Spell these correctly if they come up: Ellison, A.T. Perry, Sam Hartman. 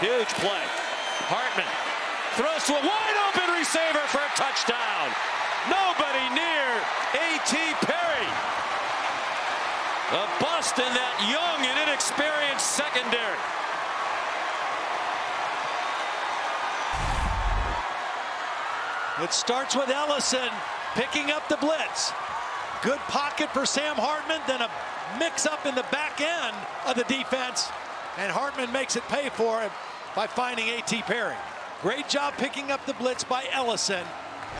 Huge play. Hartman throws to a wide-open receiver for a touchdown. Nobody near A.T. Perry. A bust in that young and inexperienced secondary. It starts with Ellison picking up the blitz. Good pocket for Sam Hartman, then a mix-up in the back end of the defense, and Hartman makes it pay for it by finding A.T. Perry. Great job picking up the blitz by Ellison.